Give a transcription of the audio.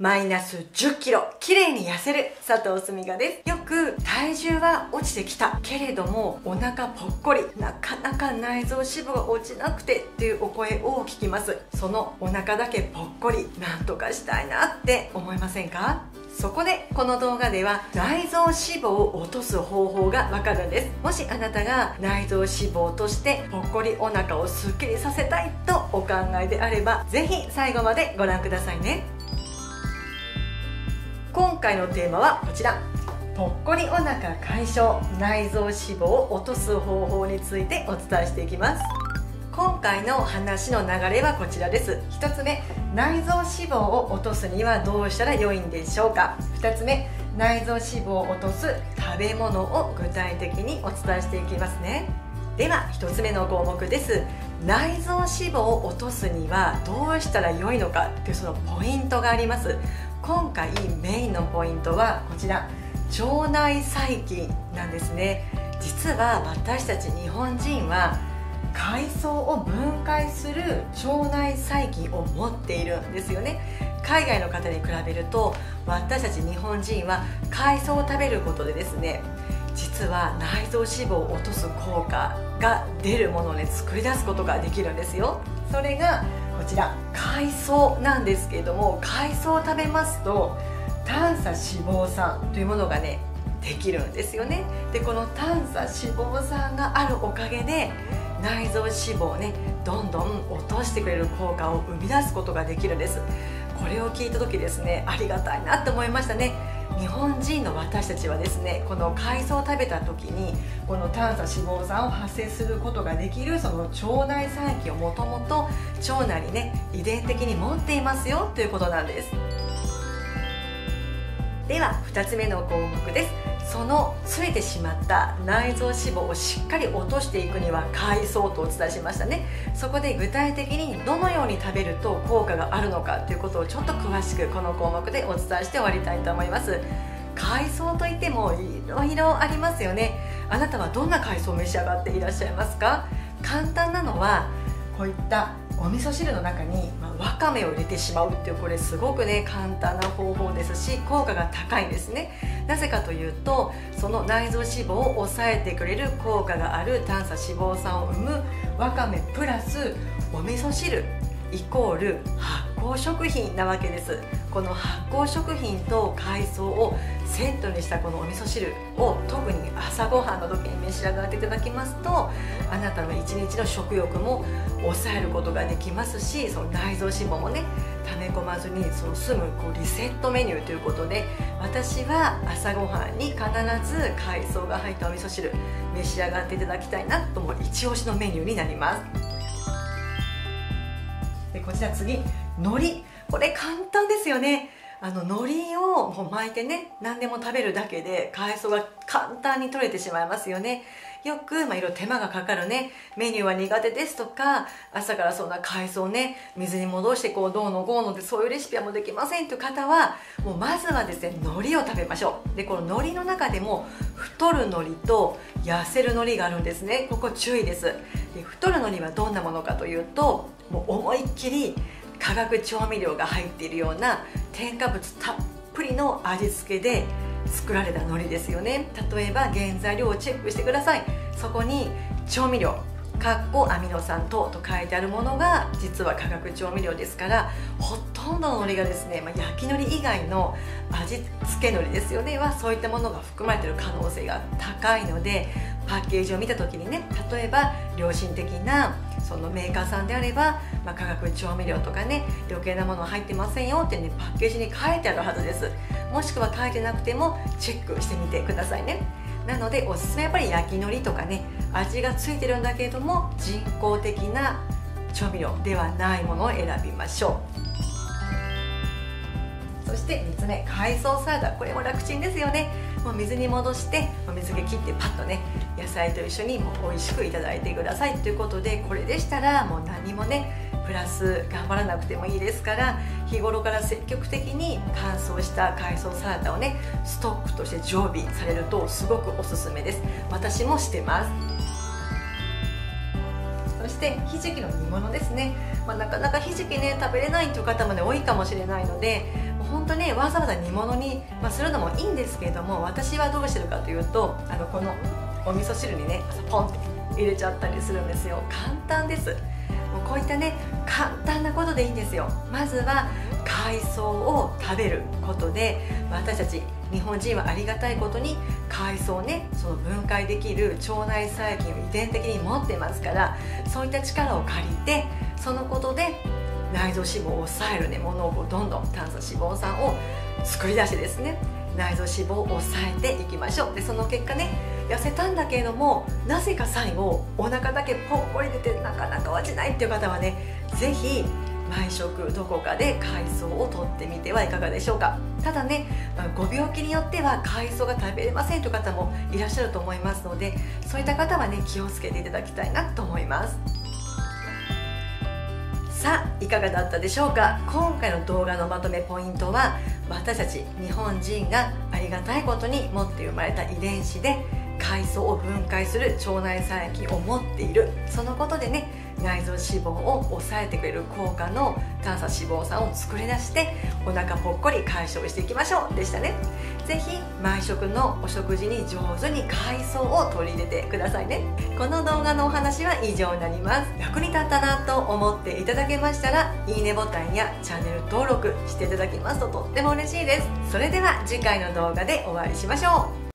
マイナス10キロ、綺麗に痩せる佐藤すみがです。よく体重は落ちてきたけれどもお腹ぽっこり、なかなか内臓脂肪が落ちなくてっていうお声を聞きます。そのお腹だけぽっこりなんとかしたいなって思いませんか？そこでこの動画では内臓脂肪を落とす方法がわかるんです。もしあなたが内臓脂肪としてぽっこりお腹をすっきりさせたいとお考えであれば、ぜひ最後までご覧くださいね。今回のテーマはこちら、ぽっこりお腹解消、内臓脂肪を落とす方法についてお伝えしていきます。今回の話の流れはこちらです。1つ目、内臓脂肪を落とすにはどうしたら良いんでしょうか。2つ目、内臓脂肪を落とす食べ物を具体的にお伝えしていきますね。では1つ目の項目です。内臓脂肪を落とすにはどうしたら良いのかっていうそのポイントがあります。今回メインのポイントはこちら、腸内細菌なんですね。実は私たち日本人は海藻を分解する腸内細菌を持っているんですよね。海外の方に比べると私たち日本人は海藻を食べることでですね、実は内臓脂肪を落とす効果が出るものをね、作り出すことができるんですよ。それがこちら海藻なんですけれども、海藻を食べますと短鎖脂肪酸というものがねできるんですよね。でこの短鎖脂肪酸があるおかげで内臓脂肪をねどんどん落としてくれる効果を生み出すことができるんです。これを聞いた時ですね、ありがたいなって思いましたね。日本人の私たちはですね、この海藻を食べた時にこの短鎖脂肪酸を発生することができるその腸内細菌をもともと腸内にね遺伝的に持っていますよということなんです。では2つ目の項目です。そのついてしまった内臓脂肪をしっかり落としていくには海藻とお伝えしましたね。そこで具体的にどのように食べると効果があるのかということをちょっと詳しくこの項目でお伝えして終わりたいと思います。海藻といってもいろいろありますよね。あなたはどんな海藻を召し上がっていらっしゃいますか？簡単なのはこういったお味噌汁の中にわかめを入れてしまうっていう、これすごくね簡単な方法ですし効果が高いんですね。なぜかというとその内臓脂肪を抑えてくれる効果がある短鎖脂肪酸を生むわかめプラスお味噌汁イコール発酵食品なわけです。この発酵食品と海藻をセットにしたこのお味噌汁を特に朝ごはんの時に召し上がっていただきますと、あなたの一日の食欲も抑えることができますし、その内臓脂肪もね溜め込まずにその済むこうリセットメニューということで、私は朝ごはんに必ず海藻が入ったお味噌汁召し上がっていただきたいなとも一押しのメニューになります。でこちら次、海苔。これ簡単ですよね。海苔をもう巻いてね何でも食べるだけで海藻が簡単に取れてしまいますよね。よくいろいろ手間がかかるねメニューは苦手ですとか、朝からそんな海藻ね水に戻してこうどうのこうのってそういうレシピはもうできませんという方は、もうまずはですね海苔を食べましょう。でこの海苔の中でも太る海苔と痩せる海苔があるんですね。ここ注意です。で太る海苔はどんなものかというと、もう思いっきり化学調味料が入っているような添加物たっぷりの味付けで作られた海苔ですよね。例えば原材料をチェックしてください。そこに調味料アミノ酸等と書いてあるものが実は化学調味料ですから、ほとんどの海苔がですね、焼き海苔以外の味付け海苔ですよねはそういったものが含まれている可能性が高いので、パッケージを見た時にね、例えば良心的なそのメーカーさんであれば、化学調味料とかね余計なものは入ってませんよってねパッケージに書いてあるはずです。もしくは書いてなくてもチェックしてみてくださいね。なのでおすすめはやっぱり焼き海苔とかね、味がついてるんだけれども人工的な調味料ではないものを選びましょう。そして3つ目、海藻サラダ。これも楽ちんですよね。もう水に戻して水気切ってパッとね野菜と一緒にもう美味しくいただいてくださいということで、これでしたらもう何もねプラス頑張らなくてもいいですから、日頃から積極的に乾燥した海藻サラダをねストックとして常備されるとすごくおすすめです。私もしてます。そしてひじきの煮物ですね。なかなかひじきね食べれないという方もね多いかもしれないので、本当にわざわざ煮物に、するのもいいんですけれども、私はどうしてるかというと、このお味噌汁にねポンって入れちゃったりするんですよ。簡単です。もうこういったね簡単なことでいいんですよ。まずは海藻を食べることで、私たち日本人はありがたいことに海藻ね、その分解できる腸内細菌を遺伝的に持ってますから、そういった力を借りて、そのことで内臓脂肪を抑える、ね、ものをどんどん炭素脂肪酸を作り出してですね、内臓脂肪を抑えていきましょう。でその結果ね、痩せたんだけれども、なぜか最後お腹だけぽっこり出てなかなか落ちないっていう方はね、是非毎食どこかで海藻をとってみてはいかがでしょうか。ただね、ご病気によっては海藻が食べれませんという方もいらっしゃると思いますので、そういった方はね気をつけていただきたいなと思います。さあ、いかがだったでしょうか。今回の動画のまとめポイントは、私たち日本人がありがたいことに持って生まれた遺伝子で、海藻を分解する腸内細菌を持っている、そのことでね内臓脂肪を抑えてくれる効果の短鎖脂肪酸を作り出して、お腹ぽっこり解消していきましょうでしたね。是非毎食のお食事に上手に海藻を取り入れてくださいね。この動画のお話は以上になります。役に立ったなと思っていただけましたら、いいねボタンやチャンネル登録していただきますととっても嬉しいです。それでは次回の動画でお会いしましょう。